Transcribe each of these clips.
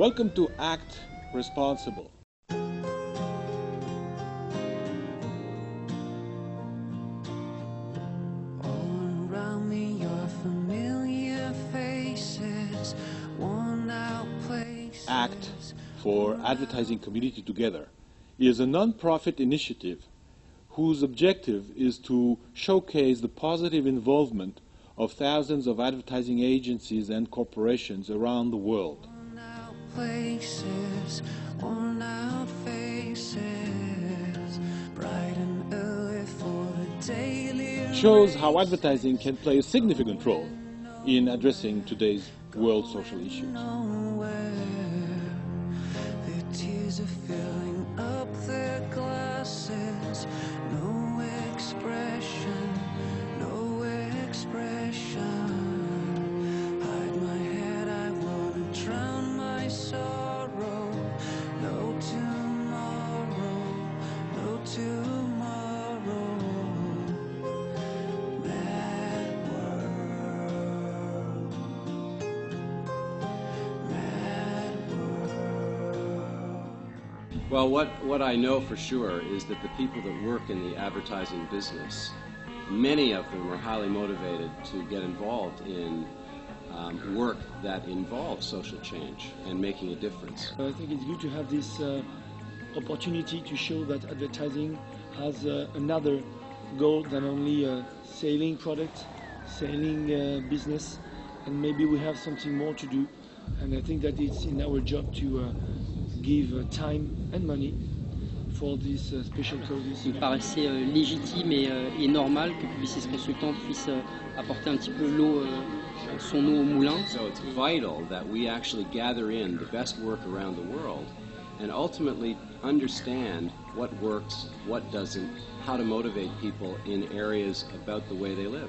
Welcome to ACT Responsible. All around me are familiar faces, worn out places. ACT, for Advertising Community Together, is a non-profit initiative whose objective is to showcase the positive involvement of thousands of advertising agencies and corporations around the world. Places, worn out faces, bright and early for the daily. Shows how advertising can play a significant role in addressing today's world social issues. The tears are filling up their glasses. No expression, no expression. Hide my head, I want to drown. Sorrow, no tomorrow, no tomorrow, mad world. Well, what I know for sure is that the people that work in the advertising business, many of them are highly motivated to get involved in work that involves social change and making a difference. I think it's good to have this opportunity to show that advertising has another goal than only selling products, selling business, and maybe we have something more to do. And I think that it's in our job to give time and money for these special causes. Il me paraissait légitime et normal que Publicis Consultant puisse apporter un petit peu l'eau. So it's vital that we actually gather in the best work around the world and ultimately understand what works, what doesn't, how to motivate people in areas about the way they live.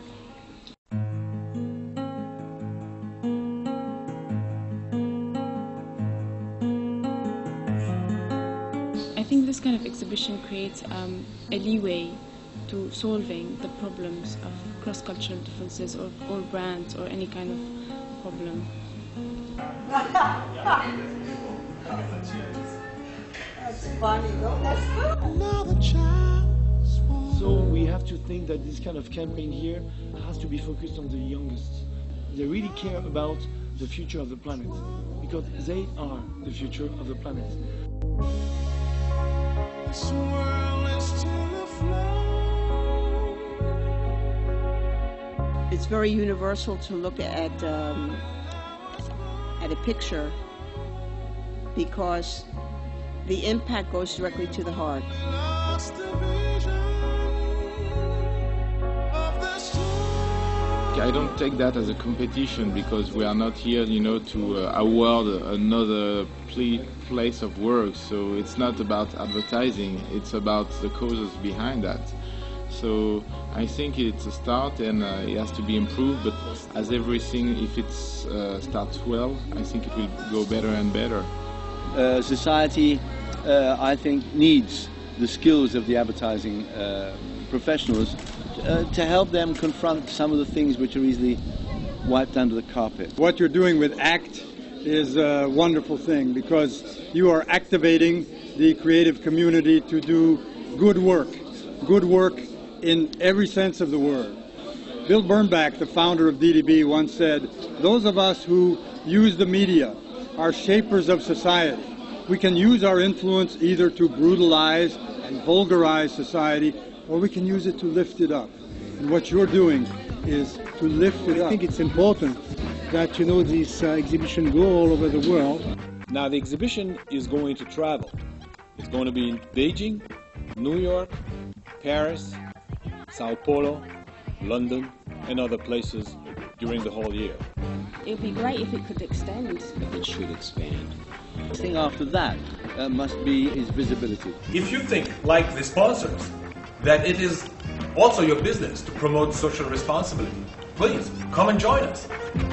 I think this kind of exhibition creates a leeway to solving the problems of cross-cultural differences or brands or any kind of problem. That's funny though, that's good. So we have to think that this kind of campaign here has to be focused on the youngest. They really care about the future of the planet because they are the future of the planet. This world is it's very universal to look at a picture because the impact goes directly to the heart. I don't take that as a competition because we are not here, you know, to award another place of work. So it's not about advertising, it's about the causes behind that. So I think it's a start and it has to be improved, but as everything, if it starts well, I think it will go better and better. Society, I think, needs the skills of the advertising professionals to help them confront some of the things which are easily wiped under the carpet. What you're doing with ACT is a wonderful thing because you are activating the creative community to do good work in every sense of the word. Bill Bernbach, the founder of DDB, once said, "Those of us who use the media are shapers of society. We can use our influence either to brutalize and vulgarize society, or we can use it to lift it up." And what you're doing is to lift it up. I think it's important that, you know, this exhibition go all over the world. Now the exhibition is going to travel. It's going to be in Beijing, New York, Paris, Sao Paulo, London, and other places during the whole year. It would be great if it could extend. It should expand. The thing after that must be its visibility. If you think, like the sponsors, that it is also your business to promote social responsibility, please come and join us.